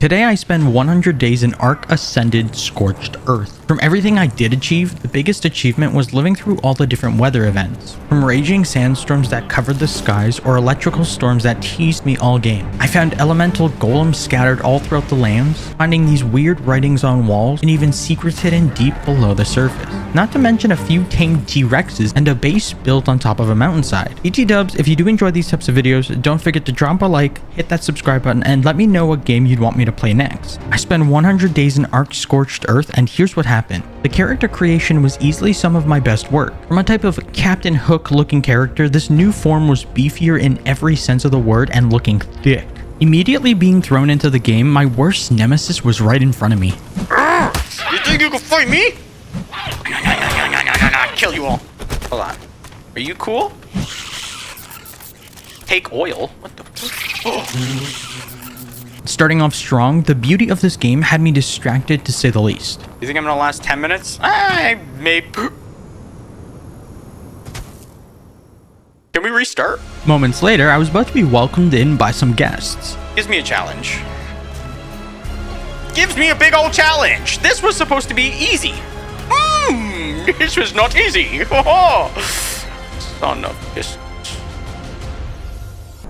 Today I spend 100 days in Ark Ascended Scorched Earth. From everything I did achieve, the biggest achievement was living through all the different weather events. From raging sandstorms that covered the skies or electrical storms that teased me all game. I found elemental golems scattered all throughout the lands, finding these weird writings on walls and even secrets hidden deep below the surface. Not to mention a few tamed T-Rexes and a base built on top of a mountainside. ET-Dubs, if you do enjoy these types of videos, don't forget to drop a like, hit that subscribe button, and let me know what game you'd want me to play next. I spent 100 days in Ark Scorched Earth, and here's what happened. The character creation was easily some of my best work. From a type of Captain Hook looking character, this new form was beefier in every sense of the word and looking thick. Immediately being thrown into the game, my worst nemesis was right in front of me. You think you can fight me? Kill you all. Hold on. Are you cool? Take oil? What the fuck? Starting off strong, the beauty of this game had me distracted to say the least. You think I'm gonna last 10 minutes? I may... Can we restart? Moments later, I was about to be welcomed in by some guests. Gives me a challenge. Gives me a big old challenge! This was supposed to be easy. This was not easy. Son of a bitch.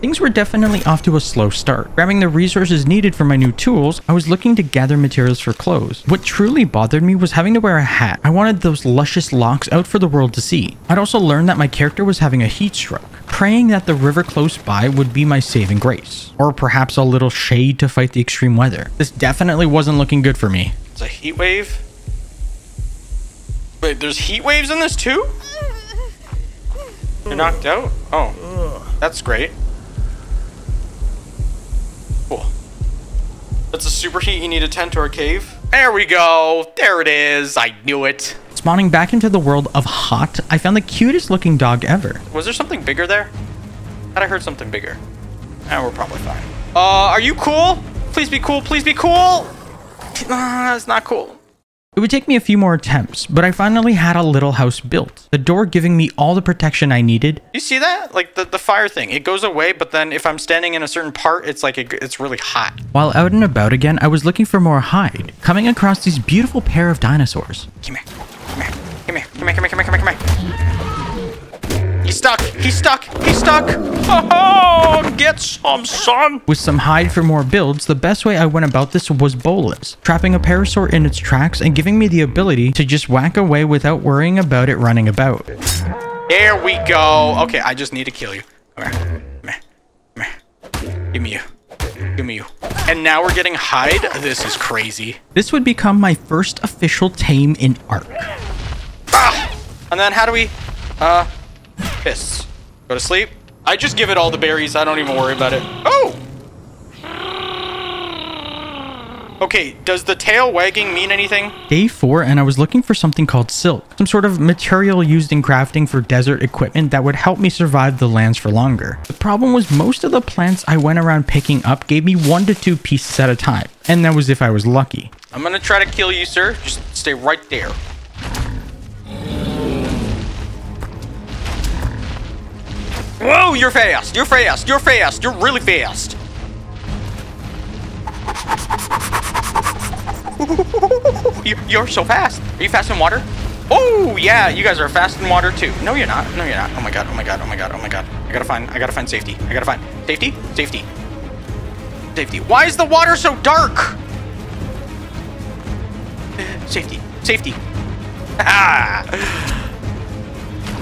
Things were definitely off to a slow start. Grabbing the resources needed for my new tools, I was looking to gather materials for clothes. What truly bothered me was having to wear a hat. I wanted those luscious locks out for the world to see. I'd also learned that my character was having a heat stroke, praying that the river close by would be my saving grace, or perhaps a little shade to fight the extreme weather. This definitely wasn't looking good for me. It's a heat wave? Wait, there's heat waves in this too? You're knocked out? Oh, that's great. That's a superheat. You need a tent or a cave. There we go. There it is. I knew it. Spawning back into the world of Hot, I found the cutest looking dog ever. Was there something bigger there? I heard something bigger. Now we're probably fine. Are you cool? Please be cool. Please be cool. It's not cool. It would take me a few more attempts, but I finally had a little house built. The door giving me all the protection I needed. You see that? Like the fire thing. It goes away, but then if I'm standing in a certain part, it's like it's really hot. While out and about again, I was looking for more hide, coming across these beautiful pair of dinosaurs. Come here. Come here. Come here. Come here. Come here. Come here. Come here. He's stuck. He's stuck. He's stuck. Oh, get some, son. With some hide for more builds, the best way I went about this was bolas, trapping a parasaur in its tracks and giving me the ability to just whack away without worrying about it running about. There we go. Okay, I just need to kill you. Come here. Come here. Come here. Give me you. Give me you. And now we're getting hide? This is crazy. This would become my first official tame in Ark. Ah! And then how do we... piss. Go to sleep. I just give it all the berries. I don't even worry about it. Oh! Okay, does the tail wagging mean anything? Day 4, and I was looking for something called silk. Some sort of material used in crafting for desert equipment that would help me survive the lands for longer. The problem was most of the plants I went around picking up gave me 1 to 2 pieces at a time. And that was if I was lucky. I'm gonna try to kill you, sir. Just stay right there. Whoa, you're fast, you're fast, you're fast, you're really fast. You're so fast. Are you fast in water? Oh, yeah, you guys are fast in water too. No, you're not. No, you're not. Oh my God, oh my God, oh my God, oh my God. I gotta find safety. I gotta find safety, safety, safety. Why is the water so dark? Safety, safety. Ah.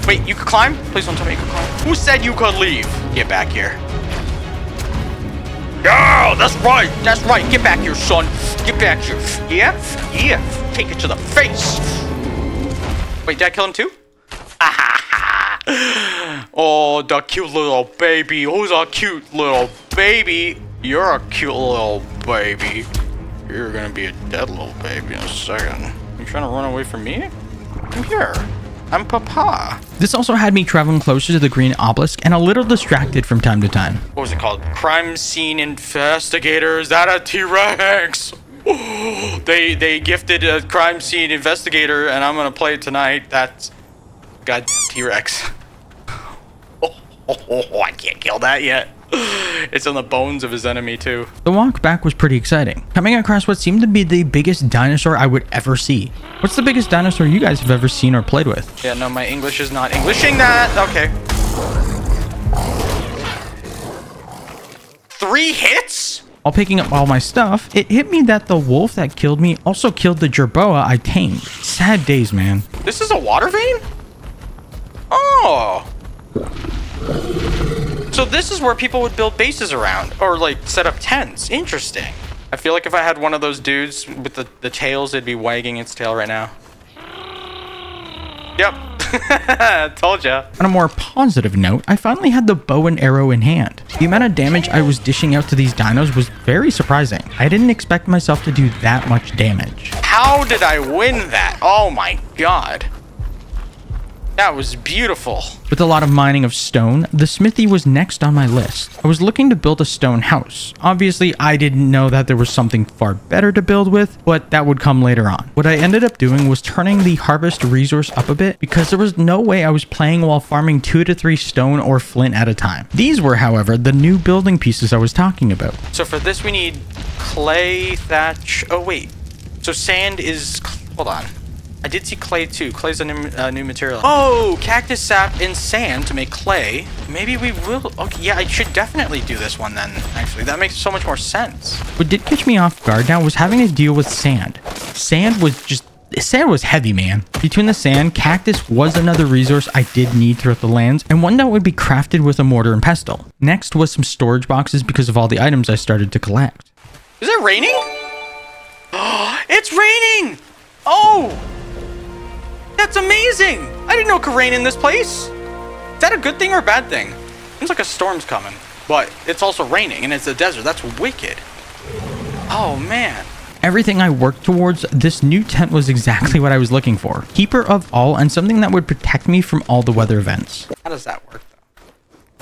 Wait, you could climb? Please don't tell me you could climb. Who said you could leave? Get back here. Yeah, that's right. That's right. Get back here, son. Get back here. Yeah, yeah. Take it to the face. Wait, did I kill him too? Oh, the cute little baby. Who's a cute little baby? You're a cute little baby. You're gonna be a dead little baby in a second. You trying to run away from me? Come here. I'm Papa. This also had me traveling closer to the Green Obelisk and a little distracted from time to time. What was it called? Crime Scene Investigator. Is that a T-Rex? They gifted a Crime Scene Investigator, and I'm gonna play it tonight. That's goddamn T-Rex. I can't kill that yet. It's on the bones of his enemy too. The walk back was pretty exciting, coming across what seemed to be the biggest dinosaur I would ever see. What's the biggest dinosaur you guys have ever seen or played with? Yeah, no, my English is not Englishing that. Okay. 3 hits? While picking up all my stuff, it hit me that the wolf that killed me also killed the jerboa I tamed. Sad days, man. This is a water vein? Oh. So this is where people would build bases around, or like set up tents. Interesting. I feel like if I had one of those dudes with the tails, it'd be wagging its tail right now. Yep. Told ya. On a more positive note, I finally had the bow and arrow in hand. The amount of damage I was dishing out to these dinos was very surprising. I didn't expect myself to do that much damage. How did I win that? Oh my god. That was beautiful. With a lot of mining of stone, the smithy was next on my list. I was looking to build a stone house. Obviously, I didn't know that there was something far better to build with, but that would come later on. What I ended up doing was turning the harvest resource up a bit because there was no way I was playing while farming 2 to 3 stone or flint at a time. These were, however, the new building pieces I was talking about. So for this, we need clay, thatch. Oh, wait. So sand is... Hold on. I did see clay too. Clay's a new material. Oh, cactus sap and sand to make clay. Maybe we will. Okay, yeah, I should definitely do this one then. Actually, that makes so much more sense. What did catch me off guard now was having to deal with sand. Sand was heavy, man. Between the sand, cactus was another resource I did need throughout the lands, and one that would be crafted with a mortar and pestle. Next was some storage boxes because of all the items I started to collect. Is it raining? It's raining! Oh! That's amazing! I didn't know it could rain in this place. Is that a good thing or a bad thing? Seems like a storm's coming, but it's also raining and it's a desert. That's wicked. Oh man. Everything I worked towards, this new tent was exactly what I was looking for. Keeper of all and something that would protect me from all the weather events. How does that work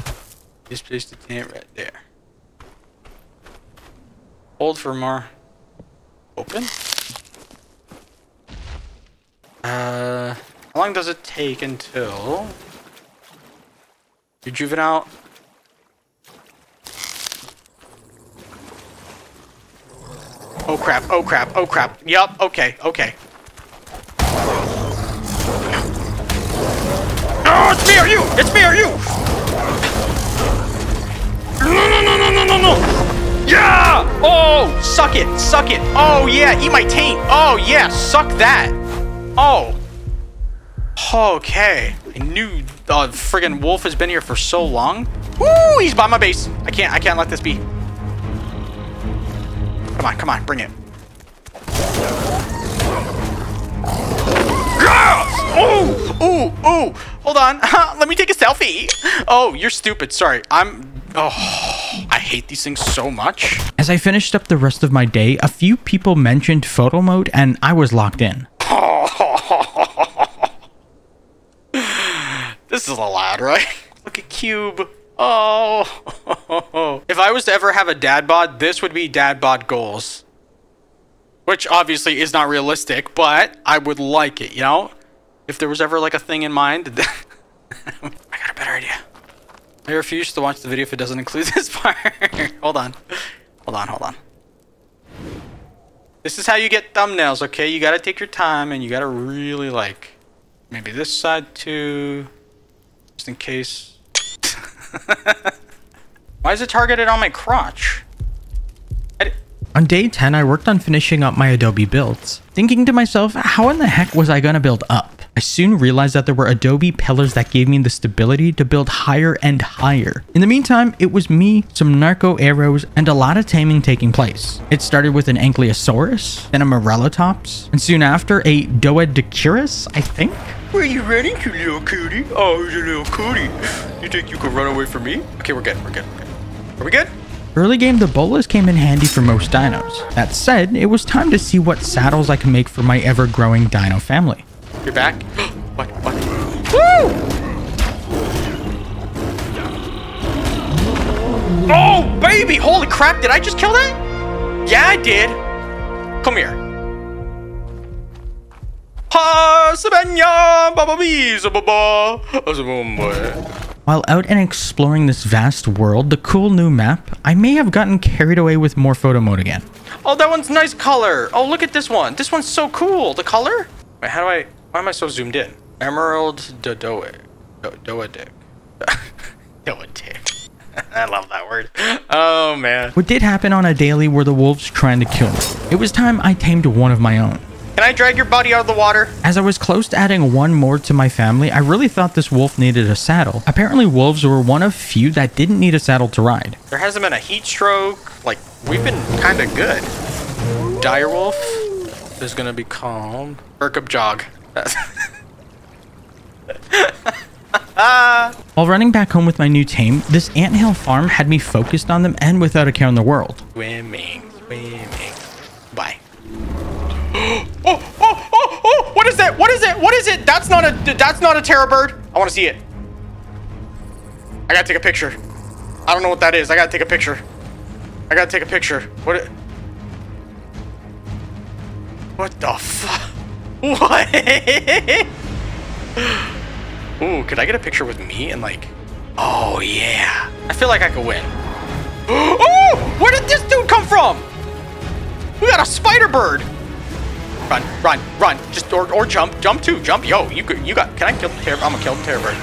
though? Just place the tent right there. Hold for more. Open. How long does it take until your juvenile? Oh crap, oh crap, oh crap. Yup, okay, okay. Oh, it's me or you! It's me or you! No, no, no, no, no, no, no! Yeah! Oh, suck it, suck it. Oh yeah, eat my taint. Oh yeah, suck that. Oh, okay. I knew the friggin' wolf has been here for so long. Woo, he's by my base. I can't let this be. Come on, come on, bring it. Oh, oh, oh, hold on. Let me take a selfie. Oh, you're stupid. Sorry, I hate these things so much. As I finished up the rest of my day, a few people mentioned photo mode and I was locked in. This is allowed, right? Look at Cube. Oh. If I was to ever have a dad bod, this would be dad bod goals. Which obviously is not realistic, but I would like it, you know? If there was ever like a thing in mind. I got a better idea. I refuse to watch the video if it doesn't include this part. Hold on. Hold on, hold on. This is how you get thumbnails, okay? You gotta take your time and you gotta really like... Maybe this side too... Just in case. Why is it targeted on my crotch? On day 10, I worked on finishing up my Adobe builds, thinking to myself, how in the heck was I gonna build up? I soon realized that there were Adobe pillars that gave me the stability to build higher and higher. In the meantime, it was me, some narco arrows, and a lot of taming taking place. It started with an Ankylosaurus, then a Morellotops, and soon after a Doedicurus, I think? Where you running to, little cootie? Oh, here's your little cootie. You think you could run away from me? Okay, we're good, we're good, we're good. Are we good? Early game, the bolas came in handy for most dinos. That said, it was time to see what saddles I can make for my ever-growing dino family. You're back? What? What? Woo! Oh, baby! Holy crap! Did I just kill that? Yeah, I did. Come here. Ha! Sabenya! Baba bee! Zababa! Zabumba! While out and exploring this vast world, the cool new map, I may have gotten carried away with more photo mode again. Oh, that one's nice color. Oh, look at this one. This one's so cool. The color? Wait, how do I... Why am I so zoomed in? Emerald Dodoe. Dodoe. Dodoe. I love that word. Oh, man. What did happen on a daily were the wolves trying to kill me. It was time I tamed one of my own. Can I drag your body out of the water? As I was close to adding one more to my family, I really thought this wolf needed a saddle. Apparently, wolves were one of few that didn't need a saddle to ride. There hasn't been a heat stroke. Like, we've been kind of good. Direwolf is going to be calm. Berkup jog. While running back home with my new tame, this anthill farm had me focused on them and without a care in the world. Swimming. Bye. Oh! What is that? What is it? That's not a terror bird. I want to see it. I gotta take a picture. I don't know what that is. I gotta take a picture. What the fuck? What? Ooh, could I get a picture with me and like... Oh, yeah. I feel like I could win. Oh! Where did this dude come from? We got a spider bird. Run! Just or jump. Yo, you got. Can I kill the terror? I'm gonna kill the terror bird.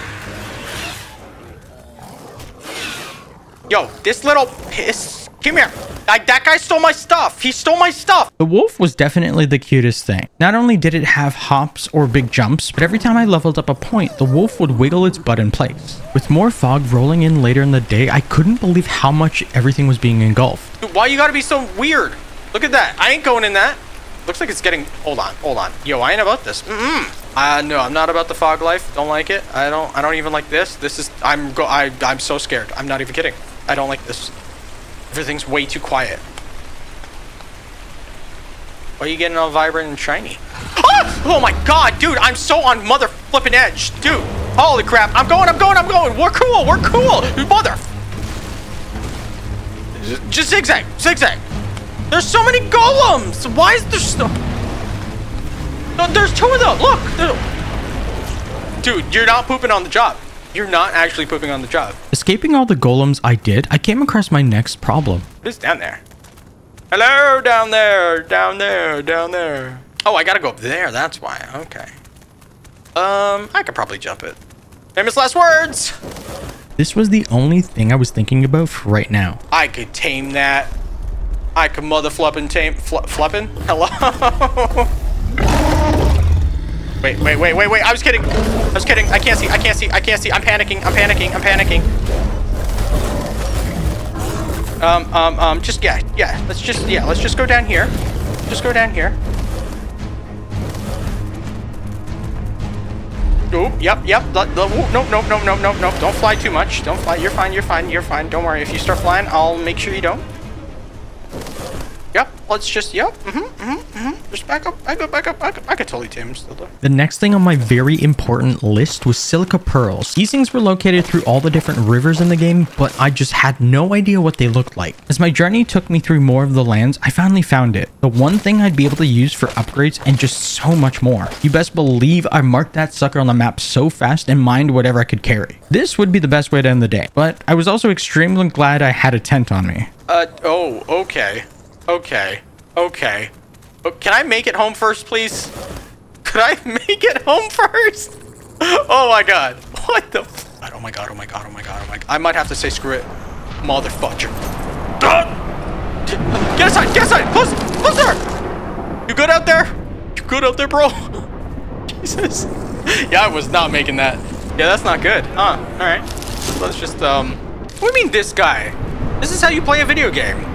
Yo, this little piss. Come here. That guy stole my stuff. He stole my stuff. The wolf was definitely the cutest thing. Not only did it have hops or big jumps, but every time I leveled up a point, the wolf would wiggle its butt in place. With more fog rolling in later in the day, I couldn't believe how much everything was being engulfed. Dude, why you gotta be so weird? Look at that. I ain't going in that. Looks like it's getting... Hold on. Yo, I ain't about this. No, I'm not about the fog life. Don't like it. I don't even like this. This is... I'm so scared. I'm not even kidding. I don't like this. Everything's way too quiet. Why are you getting all vibrant and shiny? Oh my god, dude. I'm so on mother flipping edge. Dude. Holy crap. I'm going. We're cool. Mother. Just zigzag. There's so many golems! Why is there so... No, there's two of them! Look! Dude, you're not pooping on the job. You're not actually pooping on the job. Escaping all the golems I did, I came across my next problem. Who's down there? Hello, down there. Oh, I gotta go up there, that's why. Okay. I could probably jump it. Famous last words! This was the only thing I was thinking about for right now. I could tame that. I can mother fluppin' tame fluppin'? Hello? Wait. I was kidding. I can't see. I'm panicking. Just, yeah. Let's just go down here. Oop, yep. No. Don't fly too much. Don't fly. You're fine. Don't worry. If you start flying, I'll make sure you don't. Yep, let's just, yep. Just back up. I could totally tame him still though. The next thing on my very important list was silica pearls. These things were located through all the different rivers in the game, but I just had no idea what they looked like. As my journey took me through more of the lands, I finally found it. The one thing I'd be able to use for upgrades and just so much more. You best believe I marked that sucker on the map so fast and mined whatever I could carry. This would be the best way to end the day, but I was also extremely glad I had a tent on me. Okay. Oh, can I make it home first, please? Could I make it home first? Oh my god. What the f- Oh my god. I might have to say screw it. Motherfucker. Get aside. Closer. You good out there, bro? Jesus. Yeah, I was not making that. Yeah, that's not good. Huh. Alright. Let's just, what do you mean this guy? This is how you play a video game.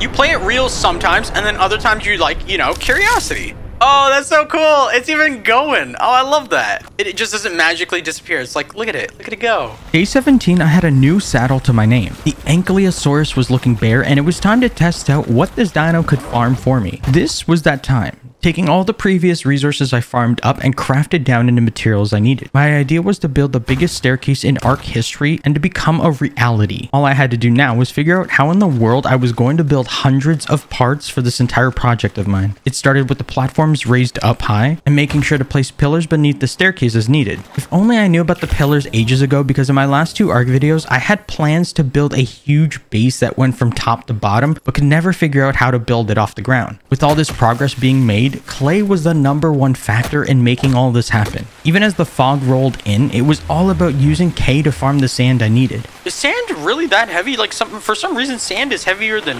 You play it real sometimes, and then other times you like, you know, curiosity. Oh, that's so cool. It's even going. Oh, I love that. It just doesn't magically disappear. It's like, look at it. Look at it go. Day 17, I had a new saddle to my name. The Ankylosaurus was looking bare, and it was time to test out what this dino could farm for me. This was that time. taking all the previous resources I farmed up and crafted down into materials I needed. My idea was to build the biggest staircase in Ark history and to become a reality. All I had to do now was figure out how in the world I was going to build hundreds of parts for this entire project of mine. It started with the platforms raised up high and making sure to place pillars beneath the staircase as needed. If only I knew about the pillars ages ago, because in my last two Ark videos, I had plans to build a huge base that went from top to bottom, but could never figure out how to build it off the ground. With all this progress being made, clay was the #1 factor in making all this happen. Even as the fog rolled in, it was all about using clay to farm the sand I needed. Is sand really that heavy? Like, for some reason, sand is heavier than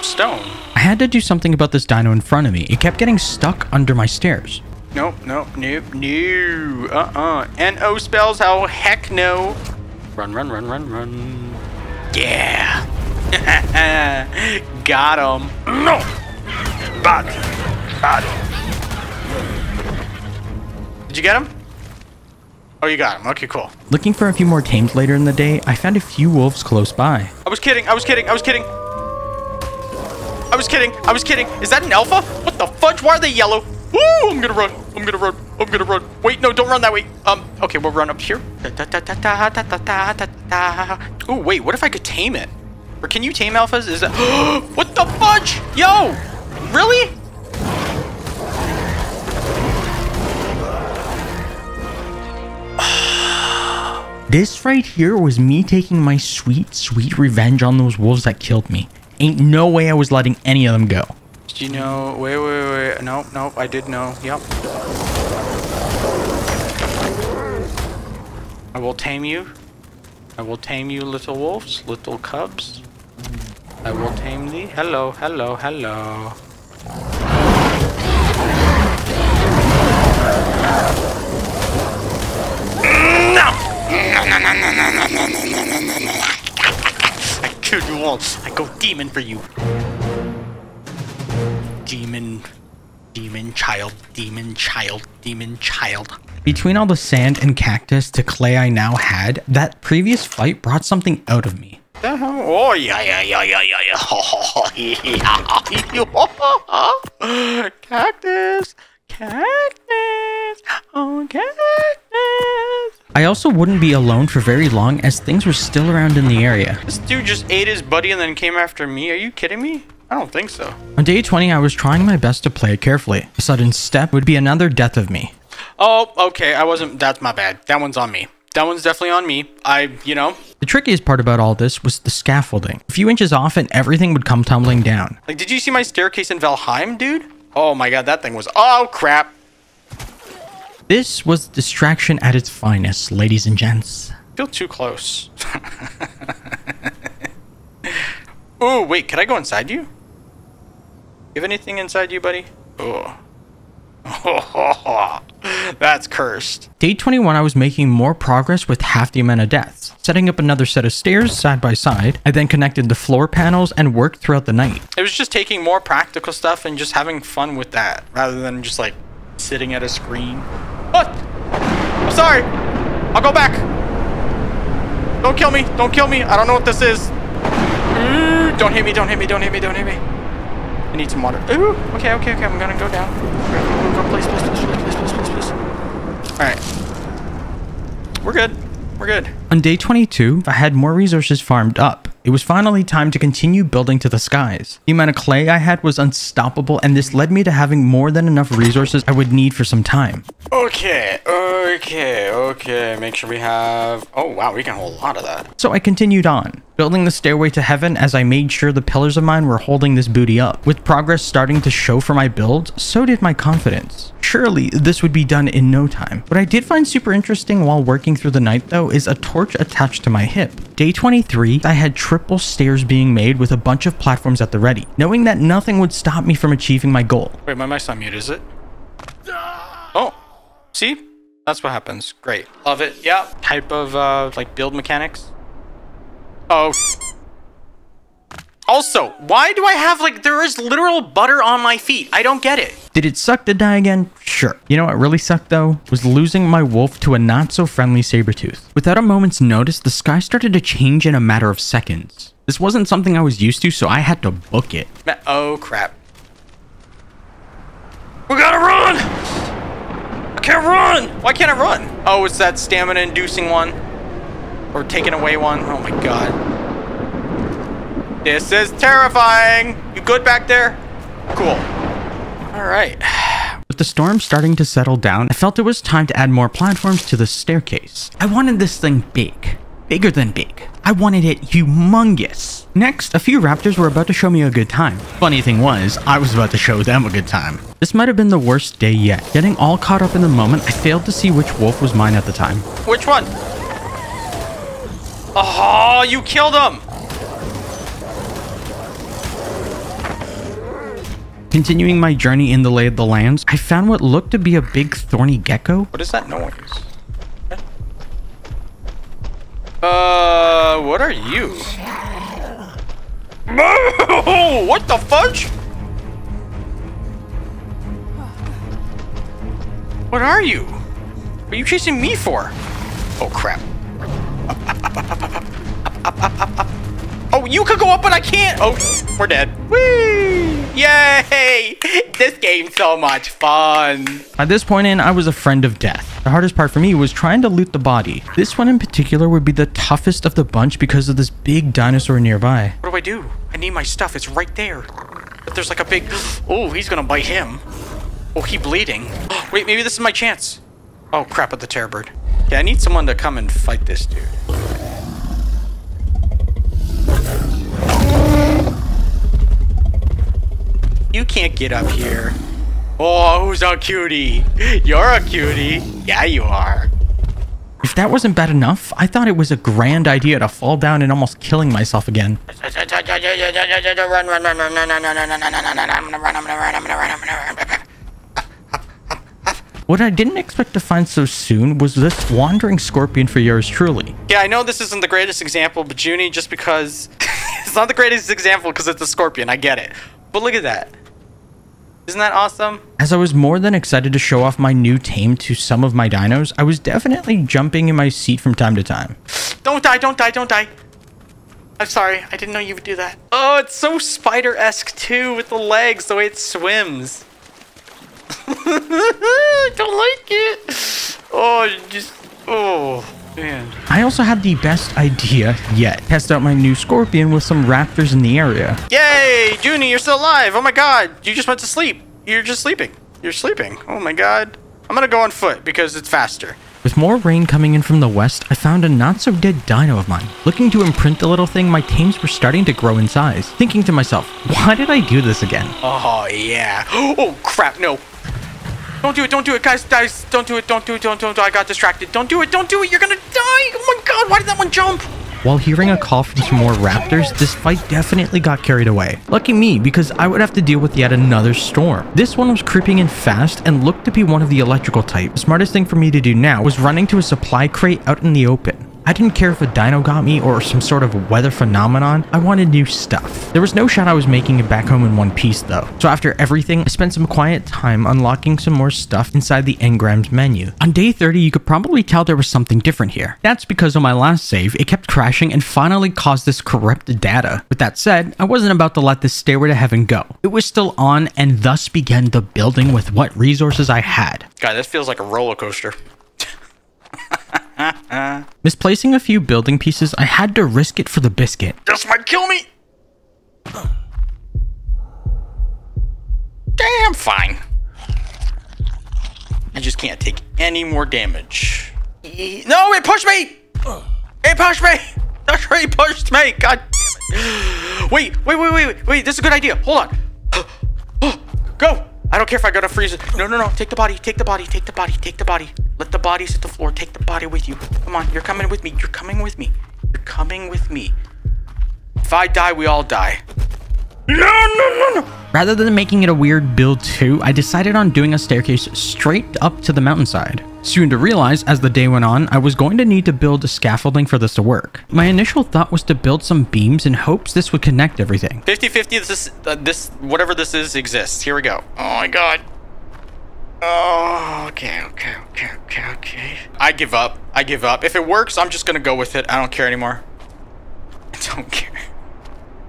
stone. I had to do something about this dino in front of me. It kept getting stuck under my stairs. Nope, nope, nope, no. N-O spells, how heck no. Run, run, run, run, run. Yeah. Got him. No. Bad. Bad. Did you get him? Oh, you got him. Okay, cool. Looking for a few more tames later in the day, I found a few wolves close by. I was kidding. I was kidding. I was kidding. I was kidding. I was kidding. Is that an alpha? What the fudge? Why are they yellow? Woo! I'm gonna run. I'm gonna run. I'm gonna run. Wait, no, don't run that way. Okay, we'll run up here. Oh, wait, what if I could tame it? Or can you tame alphas? Is that... What the fudge? Yo! Really? This right here was me taking my sweet, sweet revenge on those wolves that killed me. Ain't no way I was letting any of them go. Did you know? Wait, wait, wait. Nope, nope. I did know. Yep. I will tame you. I will tame you, little wolves, little cubs. I will tame thee. Hello, hello, hello. No! No. I killed you all. I go demon for you. Demon child. Between all the sand and cactus to clay I now had, that previous fight brought something out of me. Oh, yeah. Cactus. Cactus. Oh, cactus. I also wouldn't be alone for very long as things were still around in the area. This dude just ate his buddy and then came after me. Are you kidding me? I don't think so. On day 20, I was trying my best to play it carefully. A sudden step would be another death of me. Oh, okay. I wasn't. That's my bad. That one's on me. That one's definitely on me. You know. The trickiest part about all this was the scaffolding. A few inches off and everything would come tumbling down. Like, did you see my staircase in Valheim, dude? Oh my God, that thing was... Oh, crap. This was distraction at its finest, ladies and gents. I feel too close. Oh, wait. Can I go inside you? You have anything inside you, buddy? Oh. That's cursed. Day 21, I was making more progress with half the amount of deaths. Setting up another set of stairs side by side, I then connected the floor panels and worked throughout the night. It was just taking more practical stuff and just having fun with that, rather than just like sitting at a screen. What? I'm sorry. I'll go back. Don't kill me. Don't kill me. I don't know what this is. Ooh, don't hit me. Don't hit me. Don't hit me. Don't hit me. I need some water. Ooh, okay, okay, okay. I'm gonna go down. Go, please. All right. We're good. We're good. On day 22, I had more resources farmed up. It was finally time to continue building to the skies. The amount of clay I had was unstoppable, and this led me to having more than enough resources I would need for some time. Okay. Make sure we have... Oh, wow, we can hold a lot of that. So I continued on, building the stairway to heaven as I made sure the pillars of mine were holding this booty up. With progress starting to show for my build, so did my confidence. Surely this would be done in no time. What I did find super interesting while working through the night, though, is a torch attached to my hip. Day 23, I had triple stairs being made with a bunch of platforms at the ready, knowing that nothing would stop me from achieving my goal. Wait, my mic's on mute, is it? Oh, see? That's what happens. Great. Love it. Yeah. Type of, like, build mechanics. Oh. Also, why do I have, like, there is literal butter on my feet? I don't get it. Did it suck to die again? Sure. You know what really sucked, though? Was losing my wolf to a not-so-friendly saber-tooth. Without a moment's notice, the sky started to change in a matter of seconds. This wasn't something I was used to, so I had to book it. Oh, crap. We gotta run! I can't run! Why can't I run? Oh, it's that stamina-inducing one. Or taking away one. Oh my god. This is terrifying! You good back there? Cool. Alright. With the storm starting to settle down, I felt it was time to add more platforms to the staircase. I wanted this thing big. Bigger than big. I wanted it humongous. Next, a few raptors were about to show me a good time. Funny thing was, I was about to show them a good time. This might have been the worst day yet. Getting all caught up in the moment, I failed to see which wolf was mine at the time. Which one? Oh, you killed him! Continuing my journey in the lay of the lands, I found what looked to be a big thorny gecko. What is that noise? What are you? What the fudge? What are you? What are you chasing me for? Oh crap. Up. Oh, you could go up, but I can't. Oh, we're dead. Whee! Yay! This game's so much fun. By this point in, I was a friend of death. The hardest part for me was trying to loot the body. This one in particular would be the toughest of the bunch because of this big dinosaur nearby. What do? I need my stuff. It's right there. But there's like a big... Oh, he's gonna bite him. Oh, he's bleeding. Wait, maybe this is my chance. Oh, crap, at the terror bird. Yeah, I need someone to come and fight this dude. You can't get up here. Oh, who's a cutie? You're a cutie. Yeah, you are. If that wasn't bad enough, I thought it was a grand idea to fall down and almost killing myself again. What I didn't expect to find so soon was this wandering scorpion for yours truly. Yeah, I know this isn't the greatest example, but Junie, just because... It's not the greatest example because it's a scorpion. I get it. But look at that. Isn't that awesome? As I was more than excited to show off my new tame to some of my dinos, I was definitely jumping in my seat from time to time. Don't die, don't die, don't die. I'm sorry, I didn't know you would do that. Oh, it's so spider-esque too with the legs, the way it swims. I don't like it. Oh, man. I also had the best idea yet. Test out my new scorpion with some raptors in the area. Yay, Junie, you're still alive. Oh my god, you just went to sleep. You're just sleeping. You're sleeping. Oh my god. I'm gonna go on foot because it's faster. With more rain coming in from the west, I found a not-so-dead dino of mine. Looking to imprint the little thing, my tames were starting to grow in size. Thinking to myself, why did I do this again? Oh, yeah. Oh, crap, no. Don't do it, don't do it, guys, don't do it, I got distracted. Don't do it, you're gonna die! Oh my god, why did that one jump? While hearing a call from some more raptors, this fight definitely got carried away. Lucky me, because I would have to deal with yet another storm. This one was creeping in fast and looked to be one of the electrical type. The smartest thing for me to do now was running to a supply crate out in the open. I didn't care if a dino got me or some sort of weather phenomenon. I wanted new stuff. There was no shot I was making it back home in one piece though. So after everything, I spent some quiet time unlocking some more stuff inside the engrams menu. On day 30, you could probably tell there was something different here. That's because on my last save, it kept crashing and finally caused this corrupt data. With that said, I wasn't about to let this stairway to heaven go. It was still on and thus began the building with what resources I had. God, this feels like a roller coaster. Misplacing a few building pieces, I had to risk it for the biscuit. This might kill me! Damn fine. I just can't take any more damage. No, it pushed me! It pushed me! That's right, it pushed me! God damn it. Wait, this is a good idea. Hold on. Go! I don't care if I gotta freeze it. No. Take the body. Let the body hit the floor. Take the body with you. Come on, you're coming with me. If I die, we all die. No. Rather than making it a weird build too, I decided on doing a staircase straight up to the mountainside. Soon to realize, as the day went on, I was going to need to build a scaffolding for this to work. My initial thought was to build some beams in hopes this would connect everything. 50-50, this, whatever this is, exists. Here we go. Oh my god. Oh, okay. I give up. If it works, I'm just gonna go with it. I don't care anymore.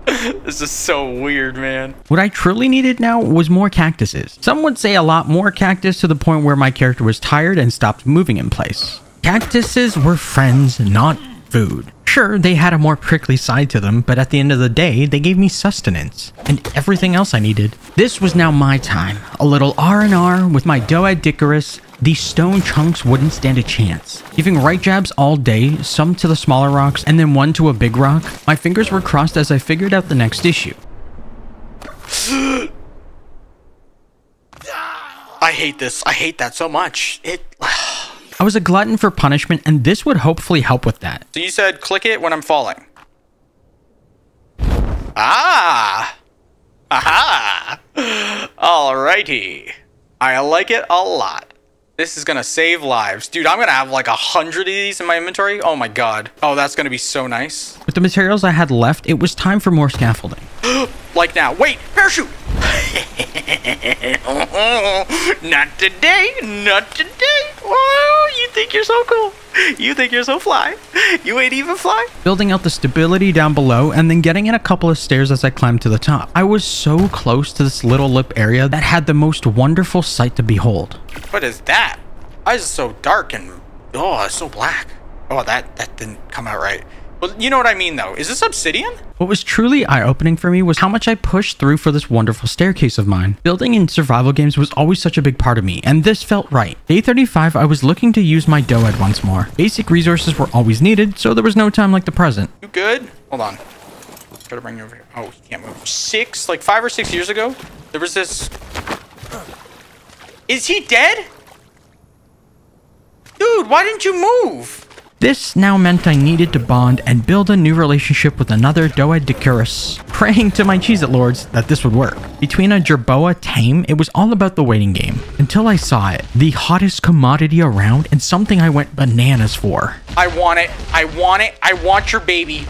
This is so weird, man. What I truly needed now was more cactuses. Some would say a lot more cactus, to the point where my character was tired and stopped moving in place. Cactuses were friends, not food. Sure, they had a more prickly side to them, but at the end of the day, they gave me sustenance and everything else I needed. This was now my time. A little R&R with my Doadicorus. These stone chunks wouldn't stand a chance. Giving right jabs all day, some to the smaller rocks, and then one to a big rock. My fingers were crossed as I figured out the next issue. I hate this. I hate that so much. I was a glutton for punishment, and this would hopefully help with that. So you said click it when I'm falling. Ah! Aha! Alrighty. I like it a lot. This is gonna save lives. Dude, I'm gonna have like 100 of these in my inventory. Oh my god. Oh, that's gonna be so nice. With the materials I had left, it was time for more scaffolding. Like now. Wait! Parachute! Not today! Not today! Whoa! You think you're so cool! You think you're so fly! You ain't even fly! Building out the stability down below, and then getting in a couple of stairs as I climbed to the top. I was so close to this little lip area that had the most wonderful sight to behold. What is that? Eyes are so dark and oh, it's so black. Oh, that didn't come out right. Well, you know what I mean, though. Is this obsidian? What was truly eye-opening for me was how much I pushed through for this wonderful staircase of mine. Building in survival games was always such a big part of me, and this felt right. Day 35, I was looking to use my doed once more. Basic resources were always needed, so there was no time like the present. You good? Hold on. Try to bring you over here. Oh, you can't move. Like 5 or 6 years ago, there was this... Is he dead? Dude, why didn't you move? This now meant I needed to bond and build a new relationship with another Doadicurus, praying to my Cheez-It Lords that this would work. Between a Jerboa tame, it was all about the waiting game. Until I saw it, the hottest commodity around and something I went bananas for. I want it. I want it. I want your baby.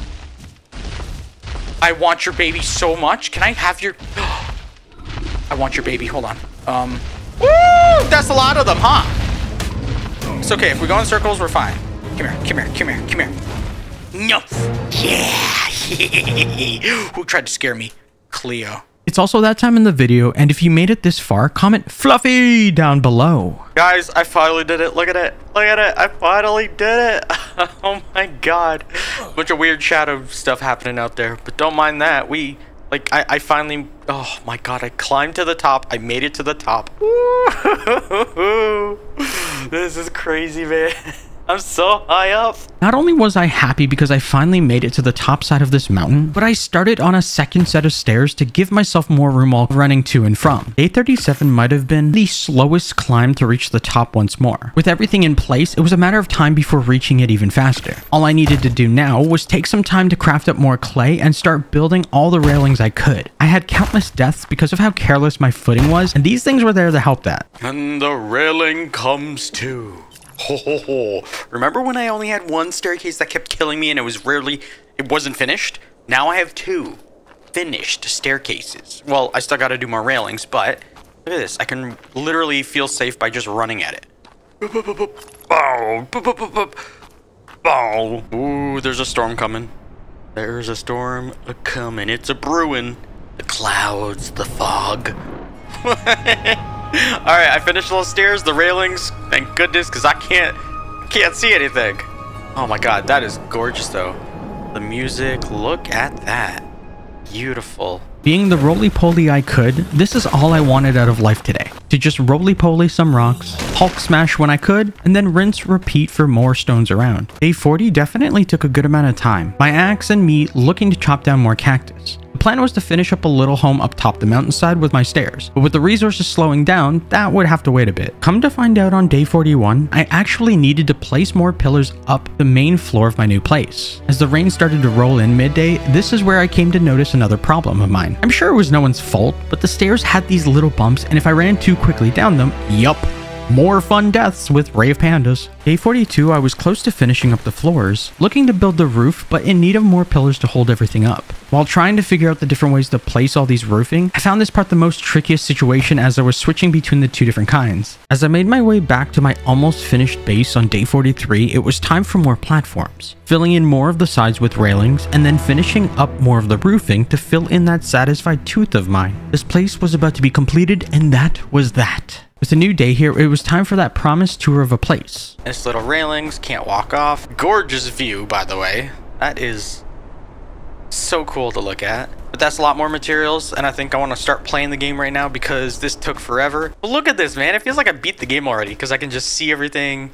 I want your baby so much. Can I have your... I want your baby. Hold on. Woo! That's a lot of them, huh? It's okay. If we go in circles, we're fine. Come here, come here, come here, come here. No. Yeah. Who tried to scare me? Cleo. It's also that time in the video, and if you made it this far, comment Fluffy down below. Guys, I finally did it. Look at it. Look at it. I finally did it. Oh my god. Bunch of weird shadow stuff happening out there, but don't mind that. We... Like, I finally, oh my god, I climbed to the top. I made it to the top. This is crazy, man. I'm so high up. Not only was I happy because I finally made it to the top side of this mountain, but I started on a second set of stairs to give myself more room while running to and from. Day 37 might have been the slowest climb to reach the top once more. With everything in place, it was a matter of time before reaching it even faster. All I needed to do now was take some time to craft up more clay and start building all the railings I could. I had countless deaths because of how careless my footing was, and these things were there to help that. And the railing comes too. Ho, ho, ho. Remember when I only had one staircase that kept killing me and it wasn't finished? Now I have two finished staircases. Well, I still gotta do more railings, but look at this. I can literally feel safe by just running at it. Ooh, there's a storm coming. There's a storm coming. It's a brewing. The clouds, the fog. Alright, I finished those stairs, the railings, thank goodness, because I can't see anything. Oh my god, that is gorgeous though. The music, look at that. Beautiful. Being the roly-poly I could, this is all I wanted out of life today. To just roly-poly some rocks, Hulk smash when I could, and then rinse repeat for more stones around. Day 40 definitely took a good amount of time. My axe and me looking to chop down more cactus. The plan was to finish up a little home up top the mountainside with my stairs, but with the resources slowing down, that would have to wait a bit. Come to find out on day 41, I actually needed to place more pillars up the main floor of my new place. As the rain started to roll in midday, this is where I came to notice another problem of mine. I'm sure it was no one's fault, but the stairs had these little bumps, and if I ran too quickly down them, yup, More fun deaths with Ray of Pandas. Day 42, I was close to finishing up the floors, looking to build the roof, but in need of more pillars to hold everything up. While trying to figure out the different ways to place all these roofing, I found this part the most trickiest situation as I was switching between the two different kinds. As I made my way back to my almost finished base on day 43, it was time for more platforms, filling in more of the sides with railings, and then finishing up more of the roofing to fill in that satisfied tooth of mine. This place was about to be completed, and that was that. With a new day here, it was time for that promised tour of a place. Nice little railings, can't walk off. Gorgeous view, by the way. That is so cool to look at. But that's a lot more materials, and I think I want to start playing the game right now because this took forever. But look at this, man. It feels like I beat the game already because I can just see everything.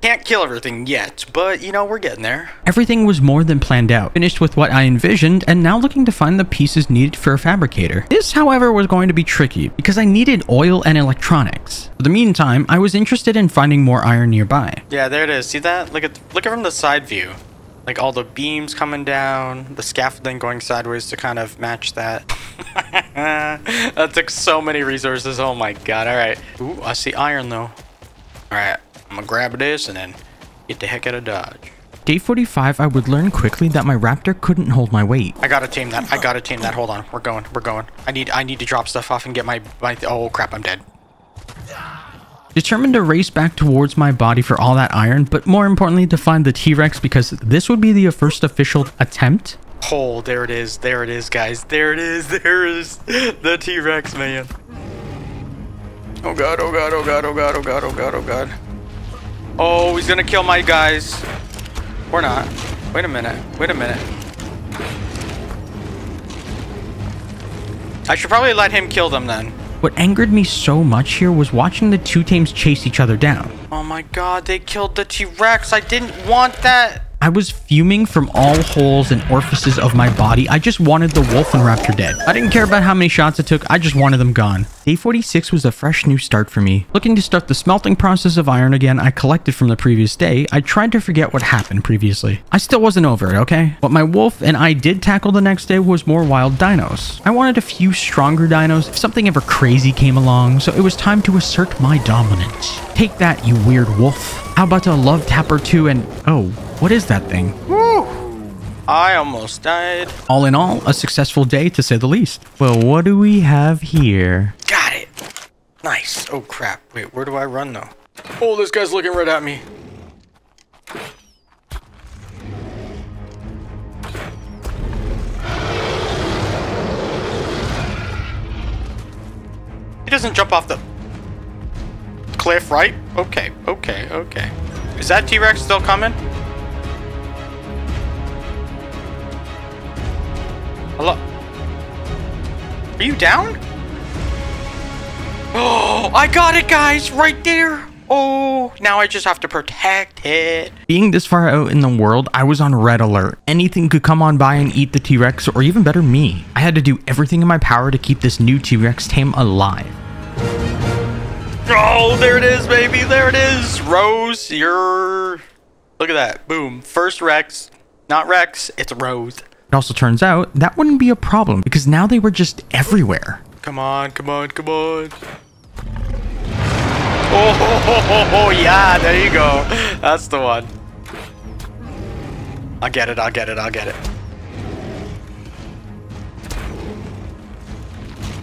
Can't kill everything yet, but you know, we're getting there. Everything was more than planned out, finished with what I envisioned, and now looking to find the pieces needed for a fabricator. This, however, was going to be tricky because I needed oil and electronics. For the meantime, I was interested in finding more iron nearby. Yeah, there it is. See that? Look at from the side view. Like all the beams coming down, the scaffolding going sideways to kind of match that. That took so many resources. Oh my god. All right. Ooh, I see iron though. All right. I'm gonna grab this and then get the heck out of Dodge. Day 45, I would learn quickly that my raptor couldn't hold my weight. I gotta tame that. Hold on. We're going. I need to drop stuff off and get my oh crap, I'm dead. Determined to race back towards my body for all that iron, but more importantly to find the T-Rex because this would be the first official attempt. Oh, there it is, guys. There it is. The T-Rex, man. Oh god. Oh, he's gonna kill my guys. Or not. Wait a minute. I should probably let him kill them then. What angered me so much here was watching the two teams chase each other down. Oh my god, they killed the T-Rex. I didn't want that. I was fuming from all holes and orifices of my body. I just wanted the wolf and raptor dead. I didn't care about how many shots it took. I just wanted them gone. Day 46 was a fresh new start for me. Looking to start the smelting process of iron again I collected from the previous day, I tried to forget what happened previously. I still wasn't over it, okay? What my wolf and I did tackle the next day was more wild dinos. I wanted a few stronger dinos if something ever crazy came along, so it was time to assert my dominance. Take that, you weird wolf. How about a love tap or two and... oh, what is that thing? Woo! I almost died. All in all, a successful day to say the least. Well, what do we have here? Got it. Nice. Oh, crap. Wait, where do I run, though? Oh, this guy's looking right at me. He doesn't jump off the cliff, right? Okay. Is that T-Rex still coming? Hello? Are you down? Oh, I got it, guys, right there. Oh, now I just have to protect it. Being this far out in the world, I was on red alert. Anything could come on by and eat the T-Rex, or even better, me. I had to do everything in my power to keep this new T-Rex tame alive. Oh, there it is, baby. There it is. Rose, you're... look at that. Boom. First Rex. Not Rex. It's Rose. It also turns out that wouldn't be a problem because now they were just everywhere. Come on. Oh, yeah, there you go. That's the one. I'll get it.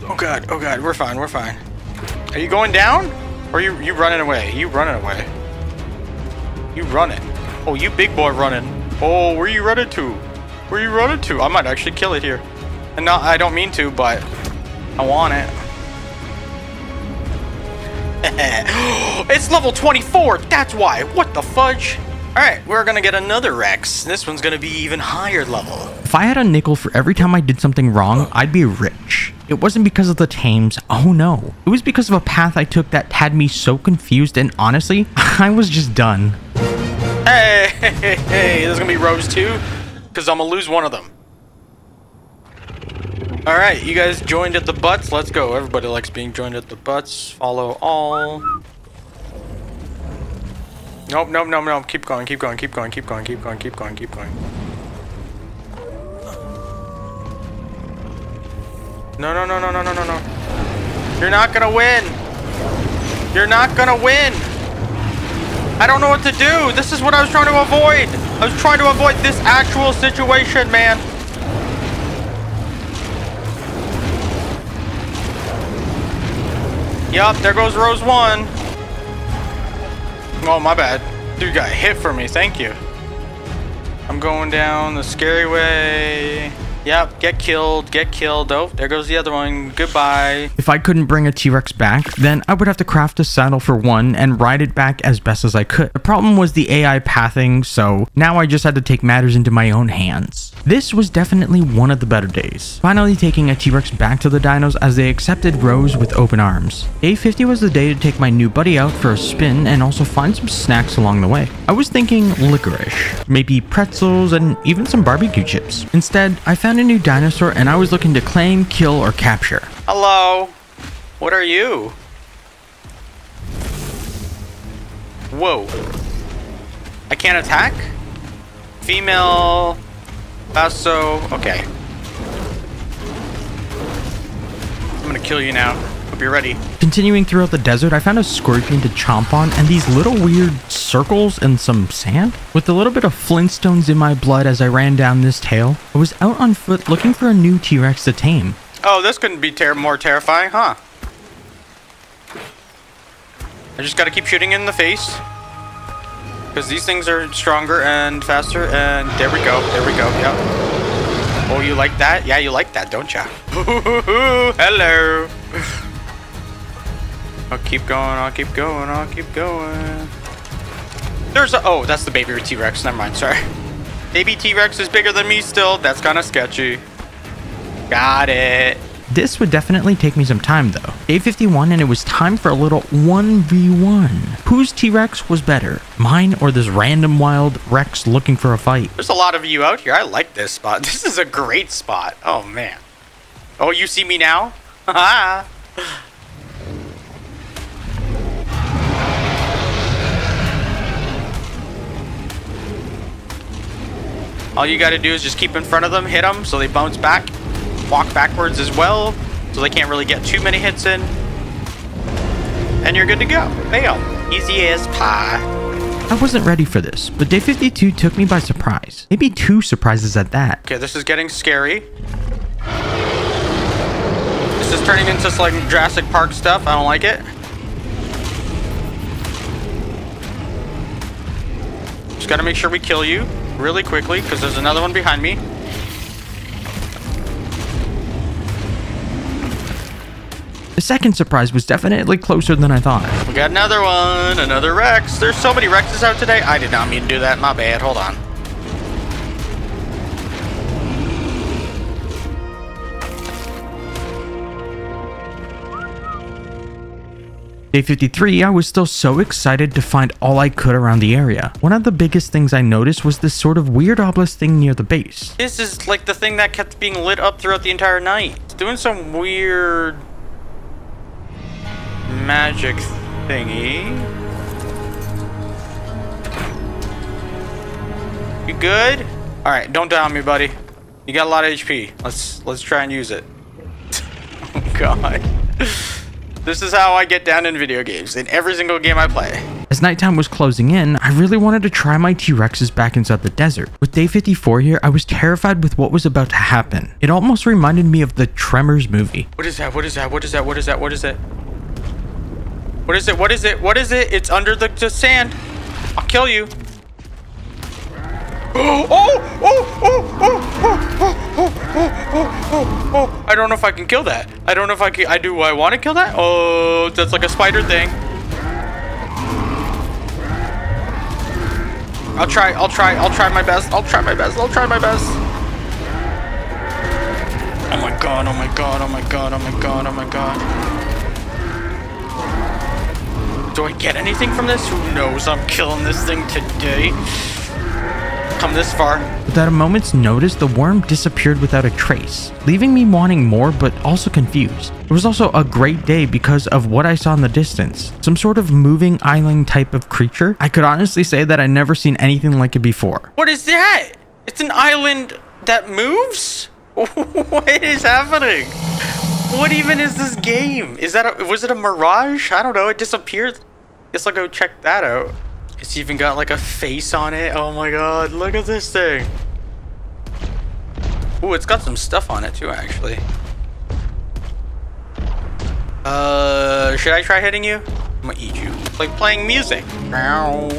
Oh god, we're fine. Are you going down? Or are you running away? You running. Oh, you big boy running. Oh, where you running to? I might actually kill it here. And not, I don't mean to, but I want it. It's level 24. That's why. What the fudge? All right, we're going to get another Rex. This one's going to be even higher level. If I had a nickel for every time I did something wrong, I'd be rich. It wasn't because of the tames. Oh no. It was because of a path I took that had me so confused. And honestly, I was just done. Hey, this is going to be Rose too. Because I'm going to lose one of them. All right, you guys joined at the butts. Let's go. Everybody likes being joined at the butts. Follow all. Nope. Keep going. No. You're not going to win. You're not gonna win. I don't know what to do. This is what I was trying to avoid. I was trying to avoid this actual situation, man. Yup, there goes Rose 1. Oh, my bad. Dude got hit for me. Thank you. I'm going down the scary way. Yep, get killed, get killed. Oh, there goes the other one. Goodbye. If I couldn't bring a T-Rex back, then I would have to craft a saddle for one and ride it back as best as I could. The problem was the AI pathing, so now I just had to take matters into my own hands. This was definitely one of the better days. Finally taking a T-Rex back to the dinos as they accepted Rose with open arms. Day 50 was the day to take my new buddy out for a spin and also find some snacks along the way. I was thinking licorice, maybe pretzels, and even some barbecue chips. Instead, I found a new dinosaur and I was looking to claim, kill, or capture. Hello. What are you? Whoa. I can't attack? Female. So, okay. I'm gonna kill you now. Hope you're ready. Continuing throughout the desert, I found a scorpion to chomp on and these little weird circles and some sand. With a little bit of Flintstones in my blood as I ran down this trail, I was out on foot looking for a new T-Rex to tame. Oh, this couldn't be more terrifying, huh? I just gotta keep shooting in the face. Because these things are stronger and faster, and there we go, yep. Oh, you like that? Yeah, you like that, don't ya? Hello! I'll keep going, There's a- oh, that's the baby T-Rex, never mind, sorry. Baby T-Rex is bigger than me still, that's kinda sketchy. Got it. This would definitely take me some time though. Day 51 and it was time for a little 1v1. Whose T-Rex was better? Mine or this random wild Rex looking for a fight? There's a lot of you out here. I like this spot. This is a great spot. Oh man. Oh, you see me now? Haha. All you gotta do is just keep in front of them, hit them so they bounce back. Walk backwards as well, so they can't really get too many hits in. And you're good to go. Bam. Easy as pie. I wasn't ready for this, but day 52 took me by surprise. Maybe two surprises at that. Okay, this is getting scary. This is turning into like Jurassic Park stuff. I don't like it. Just gotta make sure we kill you really quickly, because there's another one behind me. The second surprise was definitely closer than I thought. We got another one, another Rex. There's so many Rexes out today. I did not mean to do that. My bad. Hold on. Day 53, I was still so excited to find all I could around the area. One of the biggest things I noticed was this sort of weird obelisk thing near the base. This is like the thing that kept being lit up throughout the entire night. It's doing some weird magic thingy. You good? All right, don't die on me, buddy. You got a lot of HP. Let's try and use it. Oh god. This is how I get down in video games, in every single game I play. As nighttime was closing in, I really wanted to try my T-Rexes back inside the desert. With day 54 here, I was terrified with what was about to happen. It almost reminded me of the Tremors movie. What is that? What is that? What is that? What is that? What is that? What is it? What is it? What is it? It's under the sand. I'll kill you. Oh. I don't know if I can kill that. I don't know if I can. Do I want to kill that? Oh, that's like a spider thing. I'll try my best. I'll try my best. Oh my god. Do I get anything from this? Who knows? I'm killing this thing today. Come this far. Without a moment's notice, the worm disappeared without a trace, leaving me wanting more but also confused. It was also a great day because of what I saw in the distance. Some sort of moving island type of creature. I could honestly say that I'd never seen anything like it before. What is that? It's an island that moves? What is happening? What even is this game? Is that was it a mirage? I don't know. It disappeared. Guess I'll go check that out. It's even got like a face on it. Oh my god, look at this thing. Ooh, it's got some stuff on it too, actually. Should I try hitting you? I'm gonna eat you. It's like playing music. Alright,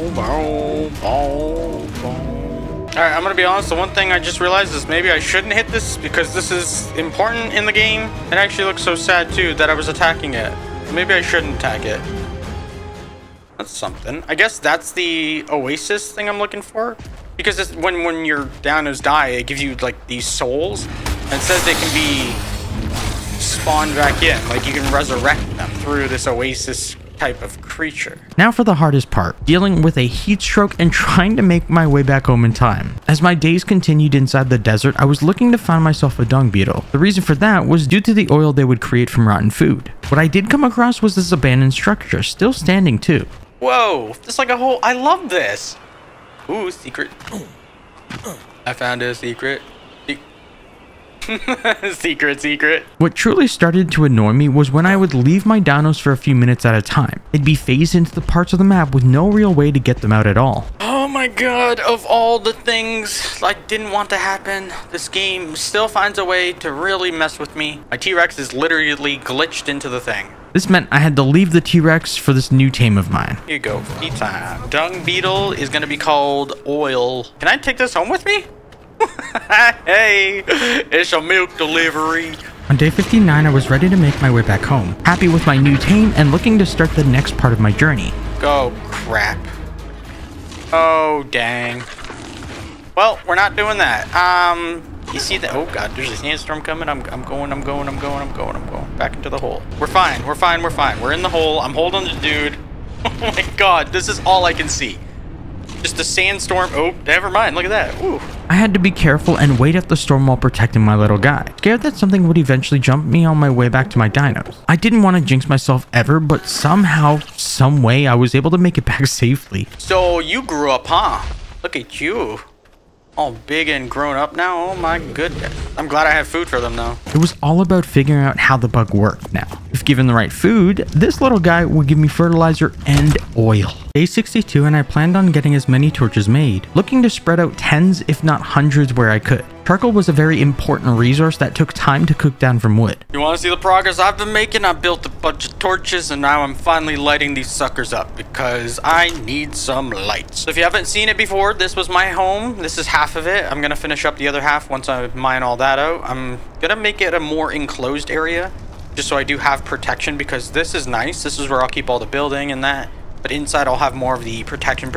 I'm gonna be honest, the one thing I just realized is maybe I shouldn't hit this because this is important in the game. It actually looks so sad too that I was attacking it. Maybe I shouldn't attack it. That's something. I guess that's the oasis thing I'm looking for. Because it's when your Danos die, it gives you like these souls. And it says they can be spawned back in. Like you can resurrect them through this oasis type of creature. Now for the hardest part, dealing with a heat stroke and trying to make my way back home in time. As my days continued inside the desert, I was looking to find myself a dung beetle. The reason for that was due to the oil they would create from rotten food. What I did come across was this abandoned structure, still standing too. Whoa, it's like a whole, I love this. Ooh, secret. I found a secret. Secret. What truly started to annoy me was when I would leave my Danos for a few minutes at a time. They'd be phased into the parts of the map with no real way to get them out at all. Oh my god, of all the things I didn't want to happen, this game still finds a way to really mess with me. My T-Rex is literally glitched into the thing. This meant I had to leave the T-Rex for this new tame of mine. Here you go, free time. Dung beetle is gonna be called oil. Can I take this home with me? Hey, it's a milk delivery. On day 59, I was ready to make my way back home, happy with my new tame and looking to start the next part of my journey. Oh, crap. Oh, dang. Well, we're not doing that. You see that? Oh, God, there's a sandstorm coming. I'm going back into the hole. We're fine. We're in the hole. I'm holding the dude. Oh, my God. This is all I can see. Just a sandstorm. Oh, never mind. Look at that. Ooh. I had to be careful and wait at the storm while protecting my little guy. Scared that something would eventually jump me on my way back to my dinos. I didn't want to jinx myself ever, but somehow, some way, I was able to make it back safely. So you grew up, huh? Look at you. All big and grown up now. Oh my goodness. I'm glad I have food for them though. It was all about figuring out how the bug worked now. If given the right food, this little guy would give me fertilizer and oil. Day 62, and I planned on getting as many torches made, looking to spread out tens if not hundreds where I could. Charcoal was a very important resource that took time to cook down from wood. You want to see the progress I've been making? I built a bunch of torches and now I'm finally lighting these suckers up because I need some light. So if you haven't seen it before, this was my home. This is half of it. I'm gonna finish up the other half once I mine all that out. I'm gonna make it a more enclosed area just so I do have protection, because this is nice. This is where I'll keep all the building and that, but inside I'll have more of the protection.